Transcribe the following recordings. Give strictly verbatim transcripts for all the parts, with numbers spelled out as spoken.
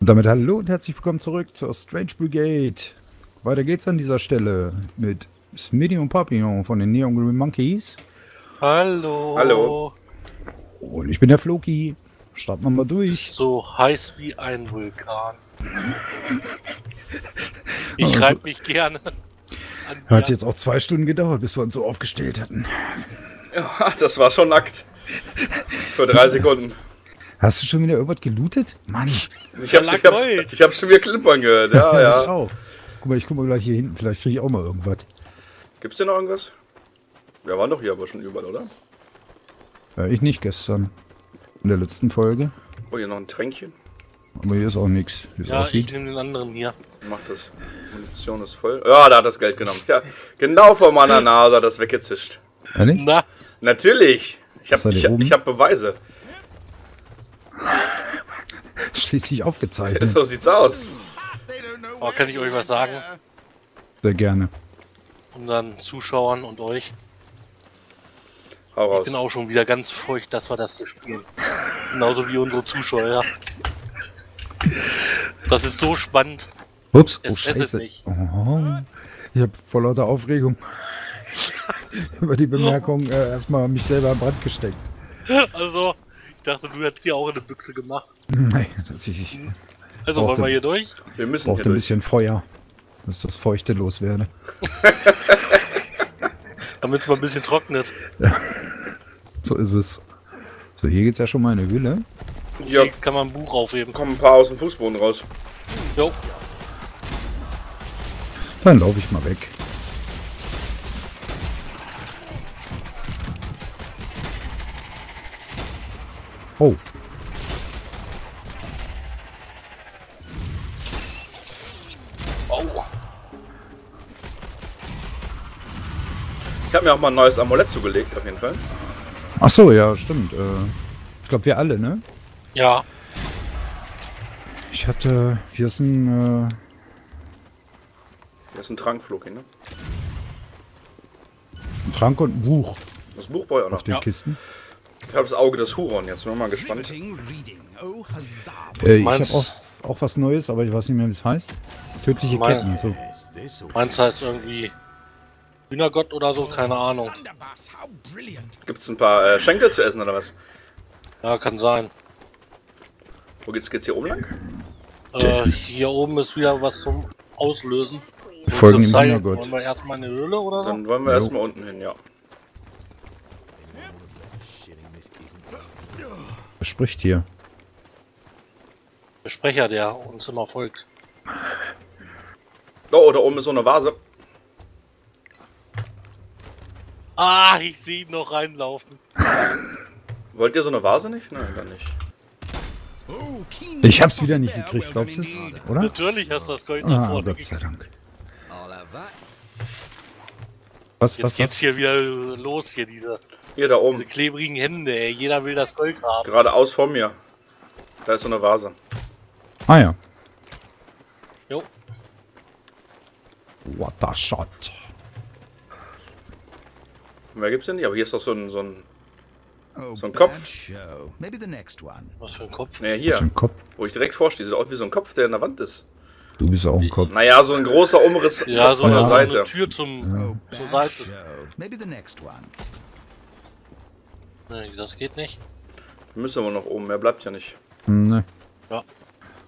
Und damit hallo und herzlich willkommen zurück zur Strange Brigade. Weiter geht's an dieser Stelle mit Smitii und Papillon von den Neon Green Monkeys. Hallo. Hallo. Und ich bin der Floki. Starten wir mal durch. So heiß wie ein Vulkan. Ich also, reibe mich gerne an. Hat jetzt auch zwei Stunden gedauert, bis wir uns so aufgestellt hatten. Ja, das war schon nackt. Für drei Sekunden. Hast du schon wieder irgendwas gelootet? Mann. Ich hab's, ich hab's, ich hab's schon wieder klimpern gehört, ja, ja. Ich auch. Guck mal, ich guck mal gleich hier hinten, vielleicht kriege ich auch mal irgendwas. Gibt's denn noch irgendwas? Wir waren doch hier aber schon überall, oder? Ja, ich nicht gestern. In der letzten Folge. Oh, hier noch ein Tränkchen. Aber hier ist auch nichts. Ja, aussieht. Ich nehme den anderen hier. Mach das. Munition ist voll. Ja, da hat das Geld genommen. Ja, genau vor meiner Nase hat das weggezischt. Ehrlich? Na? Natürlich. Ich hab, ich, ich hab Beweise. Schließlich aufgezeichnet. So sieht's aus. Oh, kann ich euch was sagen? Sehr gerne. Unseren Zuschauern und euch. Hau raus. Ich bin auch schon wieder ganz feucht, dass wir das hier spielen. Genauso wie unsere Zuschauer. Das ist so spannend. Ups, es oh, scheiße. Mich. Oh, ich habe vor lauter Aufregung über die Bemerkung äh, erstmal mich selber am Brand gesteckt. Also... Ich dachte, du hättest hier auch eine Büchse gemacht. Nein, das ich nicht. Also brauchte, wollen wir hier durch? Wir müssen hier ein durch. bisschen Feuer, dass das Feuchte loswerde. Damit es mal ein bisschen trocknet. Ja. So ist es. So, hier geht's ja schon mal in eine Höhle. Hier ja. Kann man ein Buch aufheben. Kommen ein paar aus dem Fußboden raus. Jo. Dann laufe ich mal weg. Oh. Oh. Ich habe mir auch mal ein neues Amulett zugelegt, auf jeden Fall. Ach so, ja, stimmt. Äh, ich glaube, wir alle, ne? Ja. Ich hatte... Hier ist ein... Äh... Hier ist ein Trank, Floki, ne? Ein Trank und ein Buch. Das Buch brauche ich auch noch. Auf den ja. Kisten. Ich habe das Auge des Huron, jetzt bin ich mal gespannt. Äh, ich habe auch, auch was Neues, aber ich weiß nicht mehr, wie es heißt. Tödliche mein, Ketten. So. Meins heißt irgendwie Hühnergott oder so, keine Ahnung. Gibt es ein paar äh, Schenkel zu essen oder was? Ja, kann sein. Wo geht's, geht's hier oben lang? Äh, hier oben ist wieder was zum Auslösen. Wir folgen dem Hühnergott. Wollen wir erstmal in die Höhle oder so? Dann wollen wir erstmal unten hin, ja. Er spricht hier. Der Sprecher, der uns immer folgt. Oh, da oben ist so eine Vase. Ah, ich sehe ihn noch reinlaufen. Wollt ihr so eine Vase nicht? Nein, gar nicht. Ich hab's wieder nicht gekriegt, glaubst du es? Oder? Natürlich hast du das Gold nicht ah, Gott gekriegt. Sei Dank. Was, jetzt was, geht's was? hier wieder los, hier diese... Hier da oben. Diese klebrigen Hände, ey. Jeder will das Gold haben. Geradeaus vor mir. Da ist so eine Vase. Ah ja. Jo. What the shot. Mehr gibt's denn nicht? Aber hier ist doch so ein... So ein, so ein Kopf. Was für ein Kopf? Naja, hier. Was für ein Kopf? Wo ich direkt vorstehe. Sieht aus wie so ein Kopf, der in der Wand ist. Du bist auch ein Kopf. Naja, so ein großer Umriss ja, so von der ja. Seite. Eine Tür zum, ja. zur Seite. Maybe the next one. Nee, das geht nicht. Müssen wir noch oben, mehr bleibt ja nicht. Ne. Ja.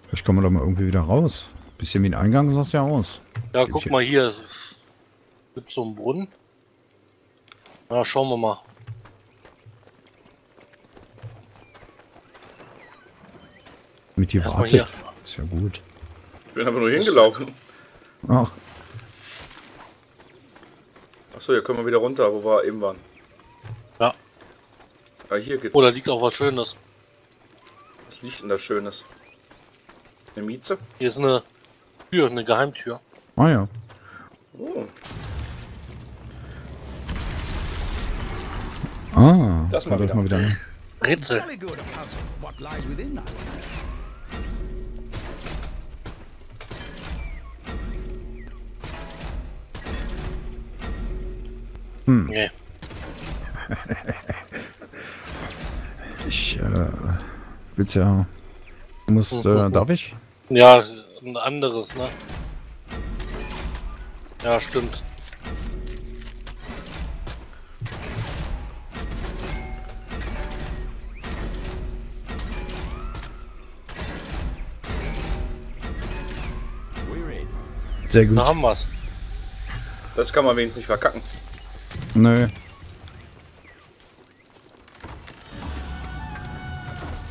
Vielleicht kommen wir doch mal irgendwie wieder raus. Bisschen wie ein Eingang sah es ja aus. Ja, Gib guck mal hier. Gibt es so einen Brunnen? Ja, schauen wir mal. Mit dir wartet. Ist ja gut. Ich bin einfach nur hingelaufen. Ach. Achso, hier können wir wieder runter, wo wir eben waren. Ja. Ja, hier geht's. Oh, da liegt auch was Schönes. Was liegt denn da Schönes? Eine Mieze? Hier ist eine Tür, eine Geheimtür. Ah ja. Oh. Ah, das mal wieder. mal wieder. Rätsel. Hm. Nee. Ich äh, will's ja. Muss, äh, darf ich? Ja, ein anderes, ne? Ja, stimmt. Sehr gut. Da haben wir's. Das kann man wenigstens nicht verkacken. Nö.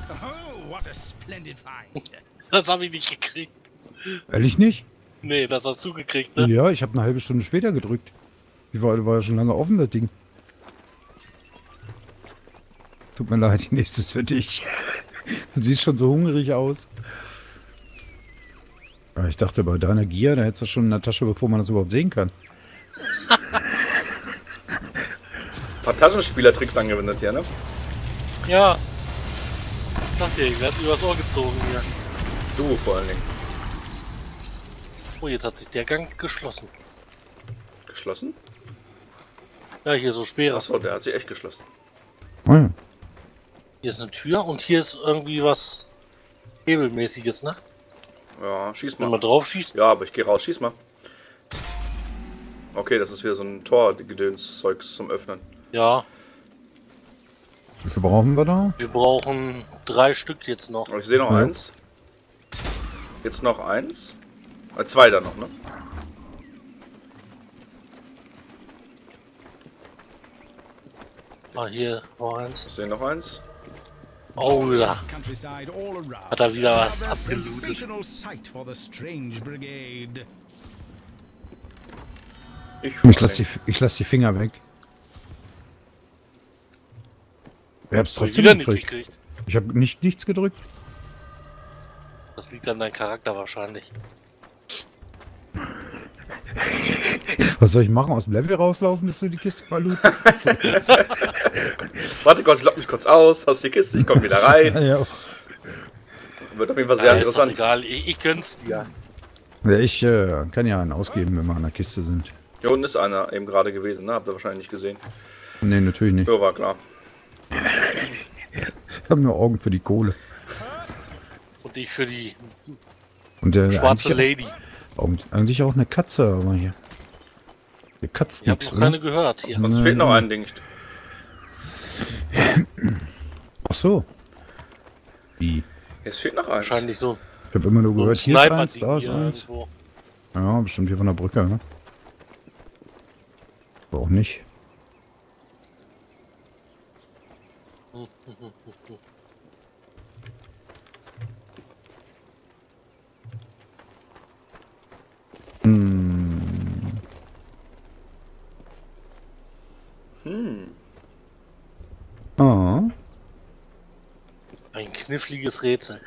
Oh, what a splendid find. Das habe ich nicht gekriegt. Ehrlich nicht? Nee, das hast du gekriegt, ne? Ja, ich habe eine halbe Stunde später gedrückt. Die war, war ja schon lange offen, das Ding. Tut mir leid, die nächste ist für dich. Du siehst schon so hungrig aus. Ich dachte, bei deiner Gier, da hättest du schon in der Tasche, bevor man das überhaupt sehen kann. Ein paar Taschenspielertricks angewendet hier, ne? Ja. Ich dachte, ich werde übers Ohr gezogen hier. Du vor allen Dingen. Oh, jetzt hat sich der Gang geschlossen. Geschlossen? Ja, hier so Speere. Achso, der hat sich echt geschlossen. Hm. Hier ist eine Tür und hier ist irgendwie was Hebelmäßiges, ne? Ja, schieß mal. Wenn man drauf schießt? Ja, aber ich gehe raus. Schieß mal. Okay, das ist wieder so ein Tor-Gedöns-Zeugs zum Öffnen. Ja. Wie viel brauchen wir da? Wir brauchen drei Stück jetzt noch. Ich sehe noch ja. eins. Jetzt noch eins. Äh, zwei da noch, ne? Ah, hier war eins. Ich sehe noch eins. Oh ja. Hat er wieder was abgelootet. Ich, ich lasse die, lass die Finger weg. Ich hab's trotzdem ich gekriegt. Nicht gekriegt. Ich habe nicht nichts gedrückt. Das liegt an deinem Charakter wahrscheinlich. Was soll ich machen? Aus dem Level rauslaufen, bis du die Kiste mal lootest? Warte kurz, ich lock mich kurz aus, hast die Kiste, ich komme wieder rein. Ja. Wird auf jeden Fall sehr ja, interessant. Egal, ich, ich gönn's dir. Ja, ich äh, kann ja einen ausgeben, wenn wir an der Kiste sind. Hier unten ist einer eben gerade gewesen, ne? Habt ihr wahrscheinlich nicht gesehen. Ne, natürlich nicht. Ja, war klar. Ich habe nur Augen für die Kohle. Und ich für die Und der schwarze Lady. Eigentlich auch eine Katze, aber hier. Eine Katze ich habe noch keine gehört. Hier. Sonst fehlt noch ein Ding. Ach so. Wie? Es fehlt noch eins. Wahrscheinlich so. Ich habe immer nur gehört, hier ist eins, da ist eins. Ja, bestimmt hier von der Brücke, ne? Aber auch nicht. Hm. Hm. Ah. Ein kniffliges Rätsel.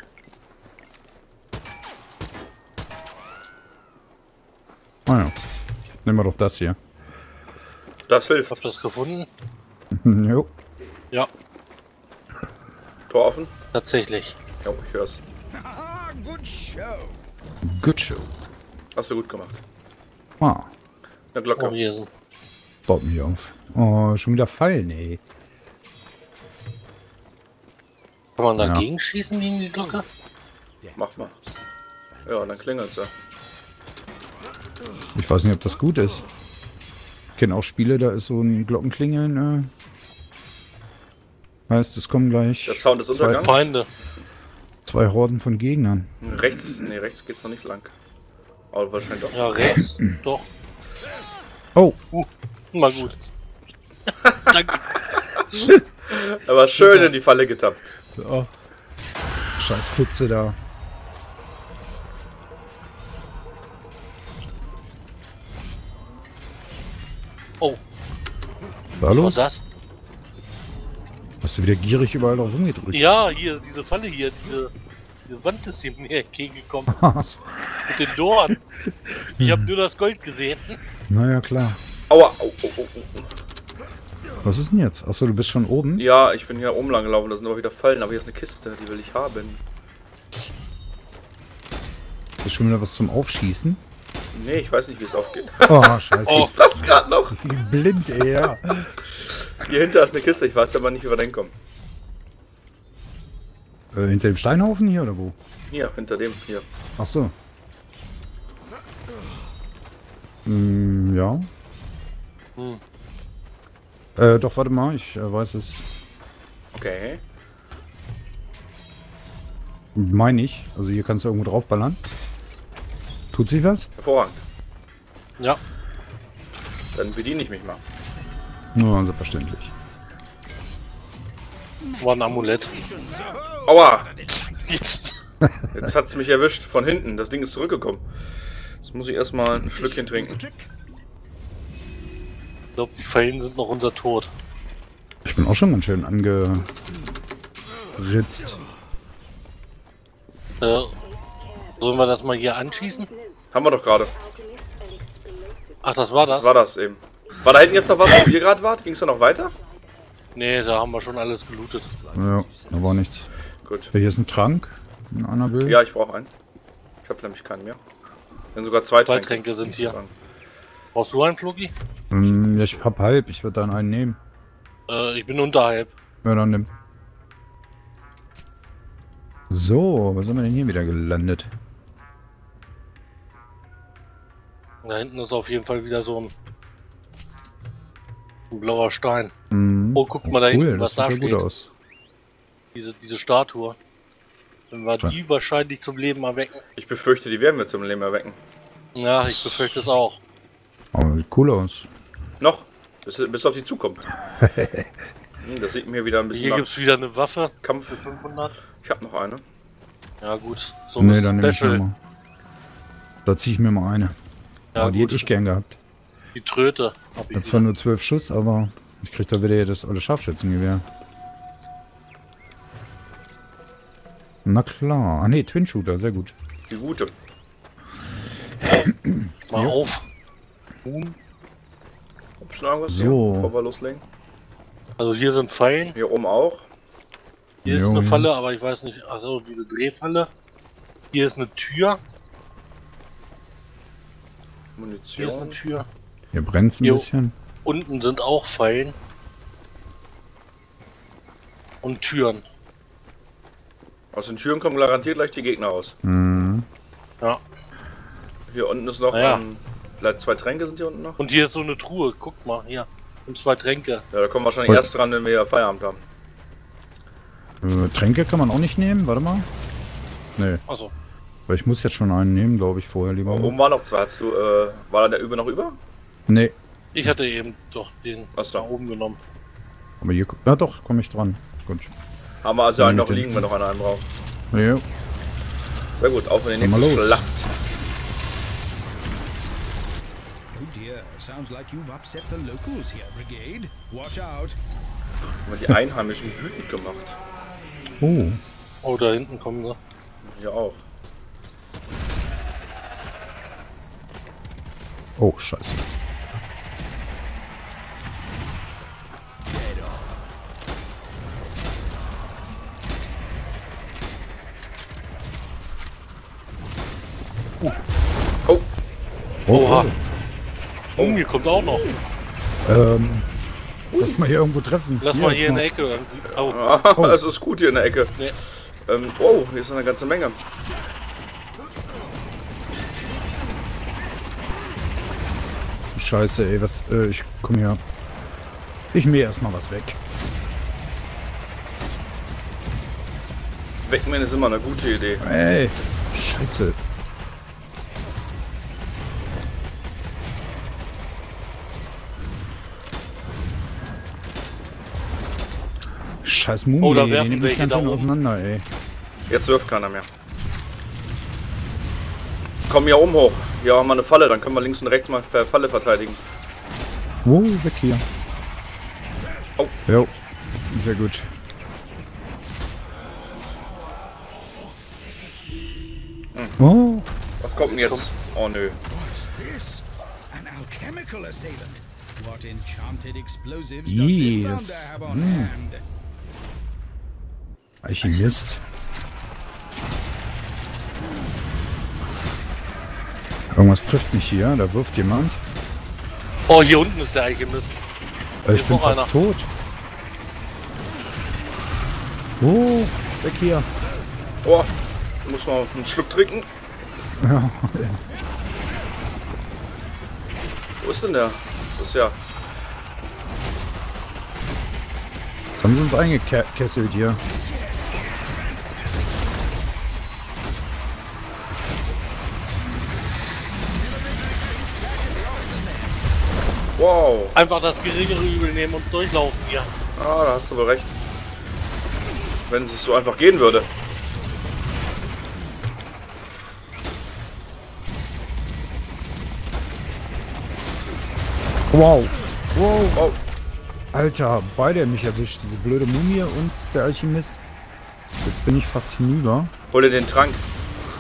Ah ja. Nehmen wir doch das hier. Das hilft. Habt ihr das gefunden? Jo. Ja. Tor offen? Tatsächlich. Jo, ich hör's. Ah, good show. Good show. Hast du gut gemacht. Ah. Eine Glocke. Oh, hier so. Baut mich auf. Oh, schon wieder Fallen, ey. Kann man dagegen ja. schießen gegen die Glocke? Mach mal. Ja, dann klingelt's ja. Ich weiß nicht, ob das gut ist. Ich kenne auch Spiele, da ist so ein Glockenklingeln. Äh. Heißt, es kommen gleich der Sound des Untergangs. Zwei Feinde. Zwei Horden von Gegnern. Rechts, nee, rechts geht's noch nicht lang. Aber wahrscheinlich doch. Ja, rechts, doch. Oh. Uh, mal gut. Danke. Aber schön in die Falle getappt. Oh. Scheiß Pfütze da. Oh. Was war das? Hast du wieder gierig überall noch rumgedrückt? Ja, hier, diese Falle hier, diese, diese Wand ist hier mir entgegengekommen. Mit den Dornen. Ich habe nur das Gold gesehen. Naja, klar. Aua, au, au, au, au. Was ist denn jetzt? Achso, du bist schon oben? Ja, ich bin hier oben lang gelaufen, da sind aber wieder Fallen, aber hier ist eine Kiste, die will ich haben. Ist schon wieder was zum Aufschießen? Nee, ich weiß nicht, wie es aufgeht. Oh, scheiße. Oh, das gerade noch. Blind, ey, ja. Hier hinter ist eine Kiste, ich weiß aber nicht, wie wir reinkommen. Äh, hinter dem Steinhaufen hier oder wo? Hier, hinter dem hier. Ach so. Hm, ja. Hm. Äh, doch, warte mal, ich äh, weiß es. Okay. Meine ich. Also hier kannst du irgendwo draufballern. Tut sich was? Hervorragend. Ja. Dann bediene ich mich mal. Ja, selbstverständlich. War ein Amulett. Aua! Jetzt hat's mich erwischt von hinten. Das Ding ist zurückgekommen. Jetzt muss ich erstmal ein Schlückchen trinken. Ich glaube, die Fallen sind noch unser Tod. Ich bin auch schon ganz schön angeritzt. Äh, sollen wir das mal hier anschießen? Haben wir doch gerade. Ach, das war das? Das war das eben. War da hinten jetzt noch was, wo ihr gerade wart? Ging es da noch weiter? Nee, da haben wir schon alles gelootet. Ja, da war nichts. Gut. Hier ist ein Trank. Ein Annabelle. Ja, ich brauche einen. Ich habe nämlich keinen mehr. Denn sogar zwei, zwei Tränke, Tränke sind hier. Sagen. Brauchst du einen, Floki? Mm, ja, ich hab halb. Ich würde dann einen nehmen. Äh, ich bin unterhalb. Ja, dann nimm. So, was sind wir denn hier wieder gelandet? Da hinten ist auf jeden Fall wieder so ein, ein blauer Stein. Mm. Oh, guck oh, mal da cool, hinten, was das da steht. Gut aus. Diese, diese Statue. Wenn wir die wahrscheinlich zum Leben erwecken. Ich befürchte, die werden wir zum Leben erwecken. Ja, ich befürchte es auch. Aber sieht cool aus. Noch, bis, bis auf die zukommt. Das sieht mir wieder ein bisschen. Hier gibt es wieder eine Waffe. Kampf für fünfhundert. Ich habe noch eine. Ja gut, so ein nee, dann Special. Nehme ich da ziehe ich mir mal eine. Ja, aber die gut. Hätte ich gern gehabt. Die Tröte. Hab ich zwar nur zwölf Schuss, aber ich krieg da wieder das olle Scharfschützengewehr. Na klar. Ah ne, Twin Shooter, sehr gut. Die gute. Mal auf. Boom. Hab schon irgendwas so. Hier, bevor wir loslegen. Also hier sind Fallen. Hier oben auch. Hier jo. Ist eine Falle, aber ich weiß nicht. Also diese Drehfalle. Hier ist eine Tür. Munition. Hier ist eine Tür. Hier brennt es ein bisschen. Unten sind auch Fallen. Und Türen. Aus den Türen kommen garantiert gleich die Gegner raus. Mhm. Ja. Hier unten ist noch naja. ein... Vielleicht zwei Tränke sind hier unten noch. Und hier ist so eine Truhe, guck mal, hier. Und zwei Tränke. Ja, da kommen wir wahrscheinlich und erst dran, wenn wir Feierabend haben. Äh, Tränke kann man auch nicht nehmen, warte mal. Nee. Achso. Weil ich muss jetzt schon einen nehmen, glaube ich, vorher lieber. Oben war noch zwei, hast du, äh, war da der über noch über? Nee. Ich hatte eben doch den was da oben genommen. Aber hier, ja doch, komme ich dran. Gut. Haben wir also einen noch liegen, wenn noch einer einen braucht. Ja. Sehr gut, auf in den nächsten Schlacht. Haben wir die Einheimischen wütend gemacht. Oh. Oh, da hinten kommen sie. Hier auch. Oh, scheiße. Oh. Oh. Oha. Oh, hier kommt auch noch. Ähm. Lass mal hier irgendwo treffen. Lass hier mal hier in der Ecke. Oh. Oh. Das ist gut hier in der Ecke. Nee. Ähm, oh, hier ist eine ganze Menge. Scheiße, ey, was. Äh, ich komm hier. Ich mähe erstmal was weg. Wegmähen ist immer eine gute Idee. Ey. Scheiße. Scheiß Mumie, oh, da werfen die welche da auseinander, ey. Jetzt wirft keiner mehr. Komm hier oben hoch. Hier haben wir eine Falle, dann können wir links und rechts mal per Falle verteidigen. Oh, weg hier. Oh. Jo, sehr gut. Hm. Oh. Was kommt denn jetzt? Oh nö. Yes. Hm. Alchemist. Irgendwas trifft mich hier, da wirft jemand. Oh, hier unten ist der Alchemist. Äh, ich bin fast einer. tot. Oh, weg hier. Oh, muss man einen Schluck trinken. Ja. Wo ist denn der? Das ist ja... Jetzt haben sie uns eingekesselt hier. Wow. Einfach das geringere Übel nehmen und durchlaufen hier. Ah, da hast du aber recht. Wenn es so einfach gehen würde. Wow. Wow. Wow. Alter, beide haben mich erwischt. Diese blöde Mumie und der Alchemist. Jetzt bin ich fast hinüber. Hol dir den Trank.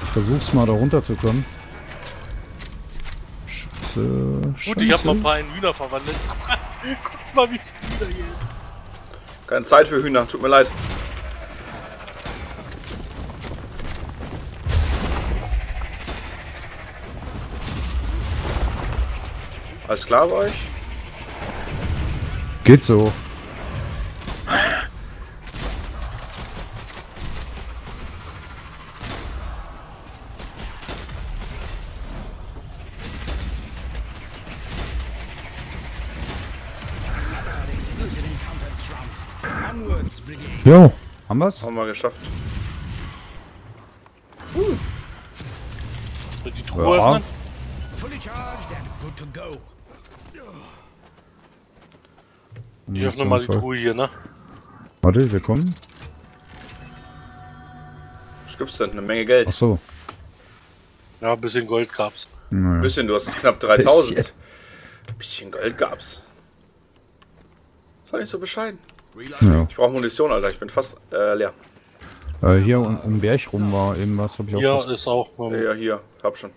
Ich versuch's mal da runterzukommen. Scheiße. Gut, ich hab noch ein paar in Hühner verwandelt. Guck mal, wie viele Hühner hier sind. Keine Zeit für Hühner, tut mir leid. Alles klar bei euch? Geht so. Jo, haben wir's? Haben wir geschafft. Uh. Die Truhe ja. Öffnen? Ich öffne mal die Truhe hier, ne? Warte, wir kommen. Was gibt's denn? Eine Menge Geld. Ach so. Ja, ein bisschen Gold gab's. Naja. Ein bisschen, du hast knapp dreitausend. Bisschen. Ein bisschen Gold gab's. Das war nicht so bescheiden. Ja. Ich brauche Munition, Alter. Ich bin fast äh, leer. Äh, hier um, um den Berg rum war eben was. Hab ich auch ja, fast... ist auch. Ähm... Ja, hier. Hab schon.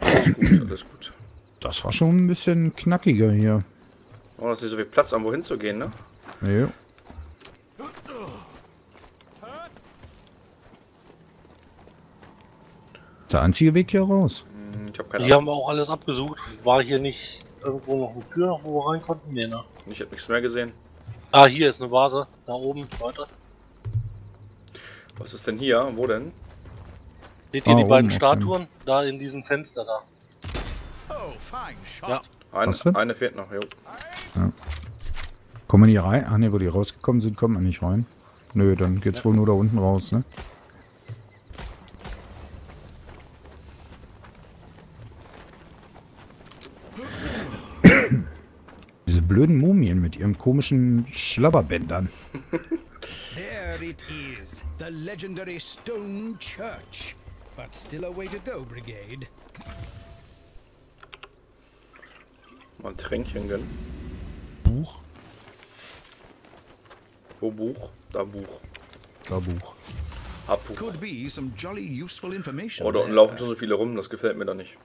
Alles gut, alles gut. Das war schon ein bisschen knackiger hier. Oh, das ist nicht so viel Platz, um wohin zu gehen, ne? Ja. Ist der einzige Weg hier raus? Ich hab keine Ahnung. Die haben wir auch alles abgesucht. War hier nicht irgendwo noch eine Tür, wo wir rein konnten? Nee, ne? Ich hab nichts mehr gesehen. Ah, hier ist eine Vase. Da oben, Leute. Was ist denn hier? Wo denn? Seht ihr ah, die oben, beiden Statuen? Oben. Da in diesem Fenster da. Oh, fein, ja. Eine, eine fehlt noch, jo. Ja. Kommen wir hier rein? Ah ne, wo die rausgekommen sind, kommen wir nicht rein. Nö, dann geht's ja wohl nur da unten raus, ne? Diese blöden Mumien mit ihren komischen Schlabberbändern. There it is, the legendary stone church. But still a way to go, Brigade. Mal ein Tränkchen gönnen. Buch. Wo Buch? Da Buch. Da Buch. Abbuch. Oh, da unten laufen schon so viele rum, das gefällt mir da nicht.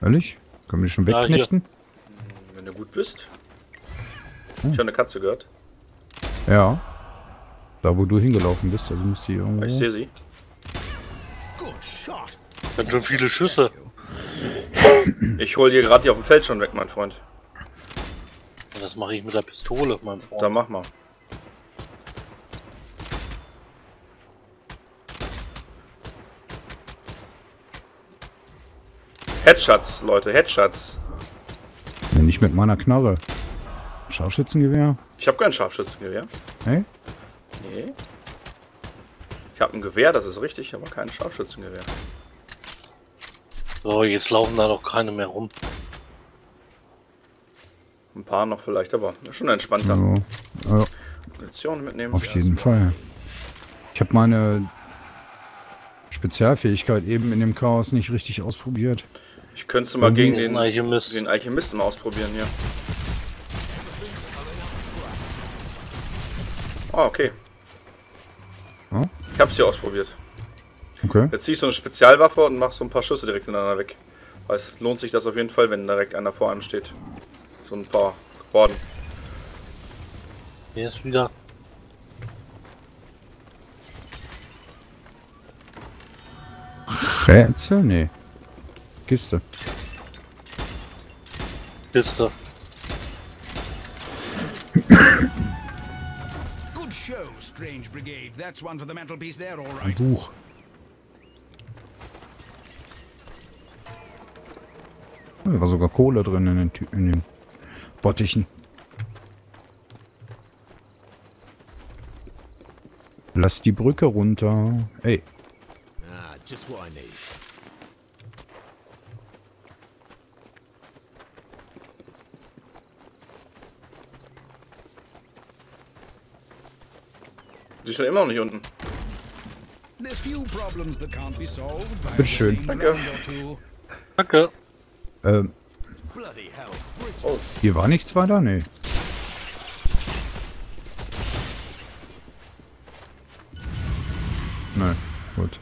Ehrlich? Können wir die schon wegknechten? Ja, wenn du gut bist. Hm. Ich habe eine Katze gehört. Ja. Da, wo du hingelaufen bist, also müsst ihr irgendwo... Ich sehe sie. Das sind schon viele Schüsse. Ich hole hier gerade die auf dem Feld schon weg, mein Freund. Das mache ich mit der Pistole, mein Freund. Dann mach mal. Headshots, Leute, Headshots. Nee, nicht mit meiner Knarre. Scharfschützengewehr? Ich habe kein Scharfschützengewehr. Hey? Nee. Ich habe ein Gewehr, das ist richtig, aber kein Scharfschützengewehr. So, jetzt laufen da doch keine mehr rum. Ein paar noch vielleicht, aber schon entspannter. Also, also Munition mitnehmen. Auf jeden Fall. Ich habe meine Spezialfähigkeit eben in dem Chaos nicht richtig ausprobiert. Ich könnte es mal gegen den Alchemist. den Alchemisten mal ausprobieren hier. Ah, oh, okay. Oh? Ich habe es hier ausprobiert. Okay. Jetzt zieh ich so eine Spezialwaffe und mach so ein paar Schüsse direkt hintereinander weg. Weil es lohnt sich das auf jeden Fall, wenn direkt einer vor einem steht. So ein paar Borden. Hier ist wieder. Rätsel? Nee. Kiste. Kiste. Good shows. Strange Brigade. That's one for the mantelpiece there, all right. Ein Buch. Oh, da war sogar Kohle drin in den, in den Bottichen. Lass die Brücke runter. Ey. Ah, just what I need. Die ist ja immer noch nicht unten. Bitteschön. Danke. Danke. Ähm. Oh. Hier war nichts weiter? Nee. Nein, gut.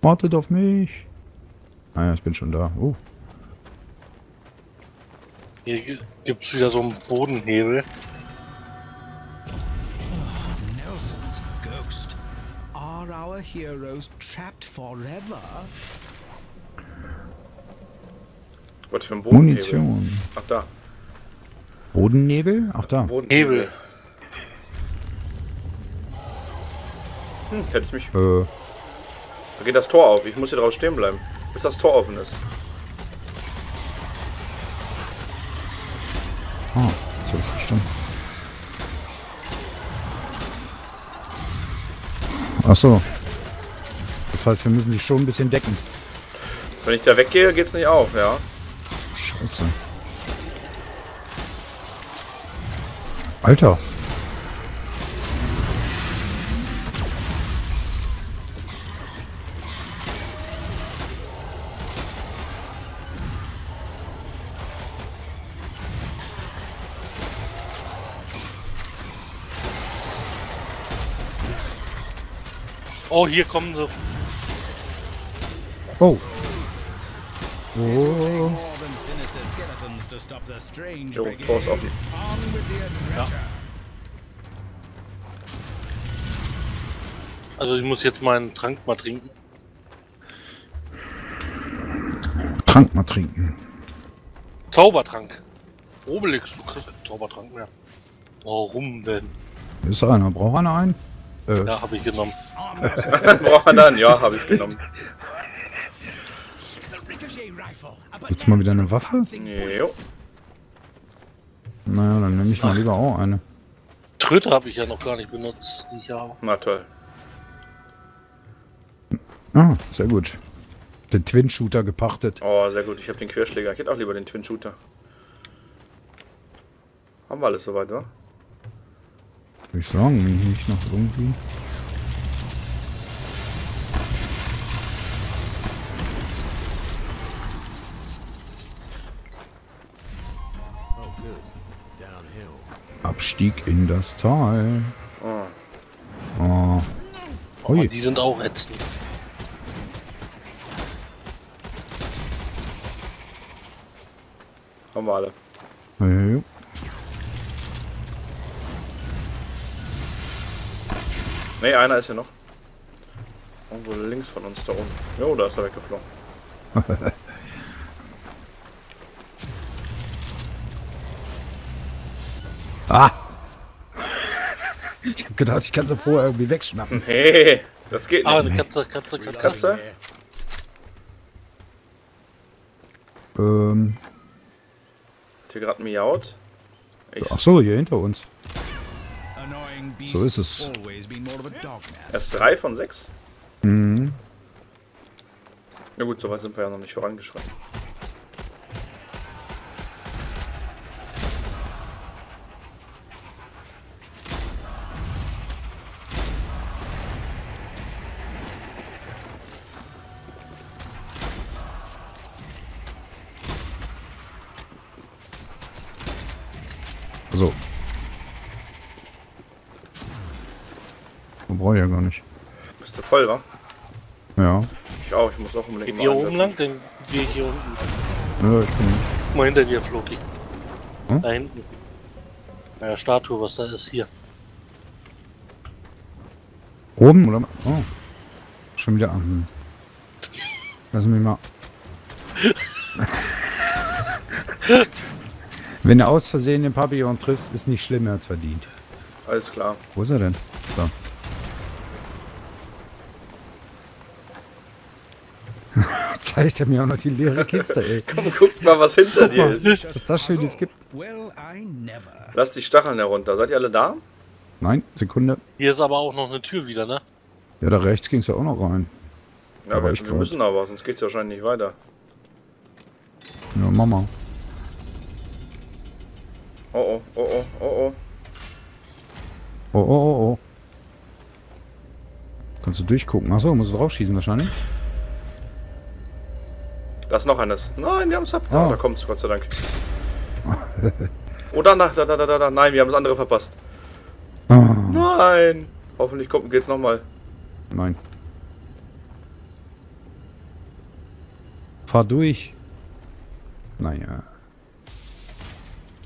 Wartet auf mich. Naja, ich bin schon da. Oh. Hier gibt es wieder so einen Bodenhebel. Nelson's Ghost. Are our heroes trapped forever? Was für ein Bodenhebel? Munition. Ach da. Bodennebel? Ach da. Bodenhebel. Hm, hätte ich mich... Äh. Da geht das Tor auf. Ich muss hier drauf stehen bleiben, bis das Tor offen ist. Ah, das habe ich verstanden. Achso. Das heißt, wir müssen dich schon ein bisschen decken. Wenn ich da weggehe, geht's nicht auf, ja. Scheiße. Alter. Oh, hier kommen sie. Oh. Oh. Jo, Tor ist offen. Ja. Also ich muss jetzt meinen Trank mal trinken. Trank mal trinken. Zaubertrank. Obelix, du kriegst keinen Zaubertrank mehr. Warum denn? Ist einer, braucht einer einen? Äh. Ja, habe ich genommen. Braucht man dann? Ja, habe ich genommen. Jetzt mal wieder eine Waffe? Jo. Naja, dann nehme ich mal lieber auch eine. Tröte habe ich ja noch gar nicht benutzt, die ich habe. Na toll. Ah, sehr gut. Den Twin-Shooter gepachtet. Oh, sehr gut. Ich habe den Querschläger. Ich hätte auch lieber den Twin-Shooter. Haben wir alles soweit, oder? Würde ich sagen, wenn ich noch irgendwie... Abstieg in das Tal. Oh. Oh. Oh, die sind auch ätzend. Haben wir alle. Ja, ja, ja. Nee, einer ist ja noch. Irgendwo links von uns da oben. Jo, da ist er weggeflogen. Ah! Ich hab gedacht, ich kann sie vorher irgendwie wegschnappen. Nee, das geht nicht. Ah, eine Katze, Katze, Katze. Katze? Ähm. Hat hier gerade miaut? Ach so, hier hinter uns. So ist es. Erst drei von sechs? Mhm. Na gut, so weit sind wir ja noch nicht vorangeschritten. So. Man braucht ja gar nicht. Bist du voll, wa? Ja. Ich auch, ich muss auch umlenken. Geht hier oben lang, dann gehe ich hier unten. Ja, ich bin... Guck mal hinter dir, Floki. Hm? Da hinten. Bei der Statue, was da ist, hier. Oben, oder? Oh. Schon wieder an. Lass mich mal... Wenn du aus Versehen den Papillon triffst, ist nicht schlimm, er hat's verdient. Alles klar. Wo ist er denn? So. Zeigt er mir auch noch die leere Kiste, ey. Komm, guck mal, was hinter dir ist. Was das Schönes gibt. Lass die Stacheln herunter. Seid ihr alle da? Nein, Sekunde. Hier ist aber auch noch eine Tür wieder, ne? Ja, da rechts ging's ja auch noch rein. Ja, aber wir müssen aber, sonst geht's wahrscheinlich nicht weiter. Ja, Mama. Oh, oh, oh, oh, oh, oh. Oh, oh, oh, oh. Kannst du durchgucken? Achso, musst du draufschießen wahrscheinlich. Da ist noch eines. Nein, wir haben es ab. Da, oh. Da kommt's, Gott sei Dank. Oh, da, da, da, da, da, da. Nein, wir haben das andere verpasst. Oh. Nein. Hoffentlich kommt, geht's nochmal. Nein. Fahr durch. Naja.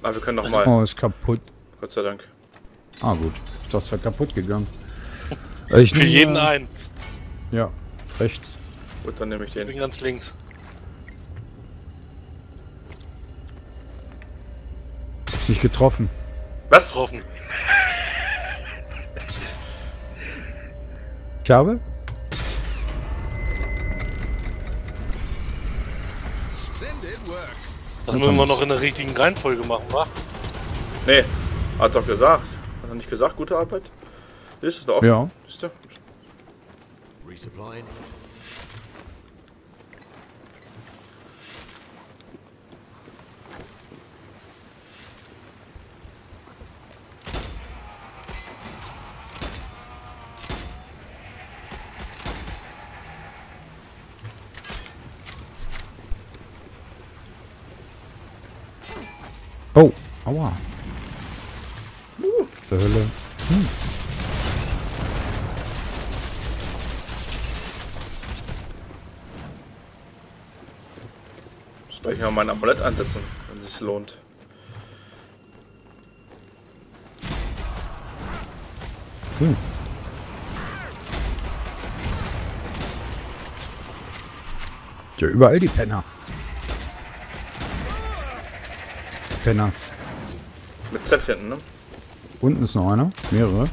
Ah, wir können nochmal. Oh, ist kaputt. Gott sei Dank. Ah, gut. Das wäre kaputt gegangen. Ich Für nehme, jeden äh, eins. Ja, rechts. Gut, dann nehme ich den. Ich bin ganz links. Ist nicht getroffen. Was? Getroffen. Ich habe? Das müssen wir noch in der richtigen Reihenfolge machen, wa? Nee, hat doch gesagt. Hat er nicht gesagt, gute Arbeit? Ist es da auch? Ja. Ist der? Oh, aua. Uh, der Hölle. Hm. Muss gleich mal mein Amulett einsetzen, wenn es sich lohnt. Hm. Ja, überall die Penner. Penners. Mit Z hinten, ne? Unten ist noch einer. Mehrere.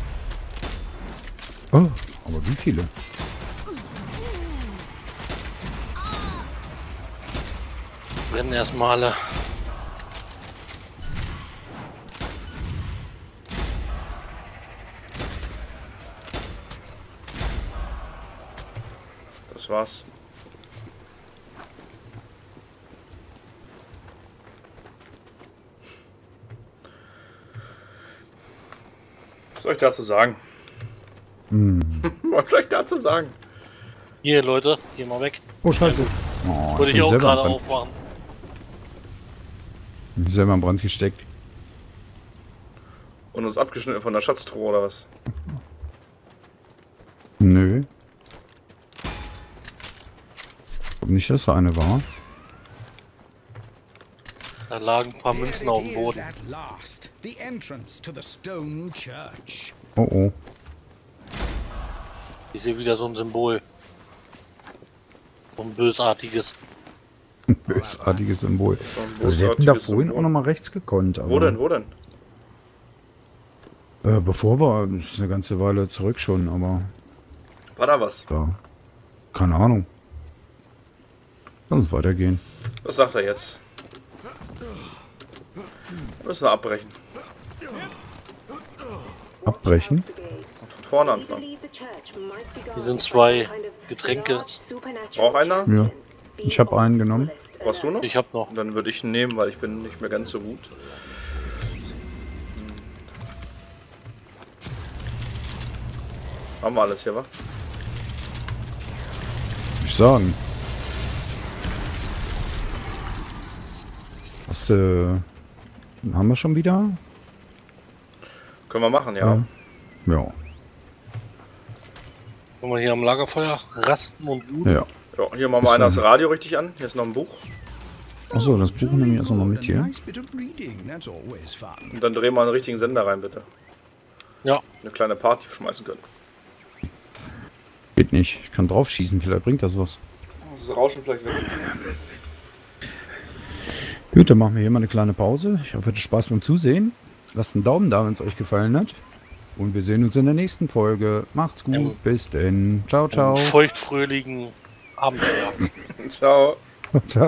Oh, aber wie viele? Brennen erstmal alle. Das war's. Was soll ich dazu sagen? Hm. Was soll ich dazu sagen? Hier, Leute, geh mal weg. Oh, scheiße. Oh, wollte ich auch gerade aufmachen. Ich bin selber im Brand gesteckt. Und uns abgeschnitten von der Schatztruhe, oder was? Nö. Ich glaube nicht, dass da eine war. Da lagen ein paar Münzen auf dem Boden. Oh oh. Ich sehe wieder so ein Symbol. So ein bösartiges. Ein bösartiges Symbol. So ein bösartiges, wir hätten da vorhin Symbol auch nochmal rechts gekonnt. Aber wo denn, wo denn? Äh, bevor war, das ist eine ganze Weile zurück schon, aber... War da was? Ja. Keine Ahnung. Lass uns weitergehen. Was sagt er jetzt? Müssen wir abbrechen. Abbrechen? Und von vorne anfangen. Hier sind zwei Getränke. Braucht einer? Ja. Ich habe einen genommen. Brauchst du noch? Ich habe noch. Dann würde ich ihn nehmen, weil ich bin nicht mehr ganz so gut. Haben wir alles hier, wa? Ich sagen. Was, äh... haben wir schon wieder? Können wir machen, ja. Ja. Ja. Können wir hier am Lagerfeuer rasten und looten? Ja. Ja, hier machen wir einer das Radio richtig an. Hier ist noch ein Buch. Achso, das Buch nehme ich erst noch mal mit hier. Und dann drehen wir einen richtigen Sender rein, bitte. Ja. Eine kleine Party schmeißen können. Geht nicht. Ich kann drauf schießen, vielleicht bringt das was. Das Rauschen vielleicht weg. Gut, dann machen wir hier mal eine kleine Pause. Ich hoffe, ihr hattet Spaß beim Zusehen. Lasst einen Daumen da, wenn es euch gefallen hat. Und wir sehen uns in der nächsten Folge. Macht's gut, ja. Bis denn. Ciao, ciao. Feuchtfröhlichen Abend. Ciao. Ciao.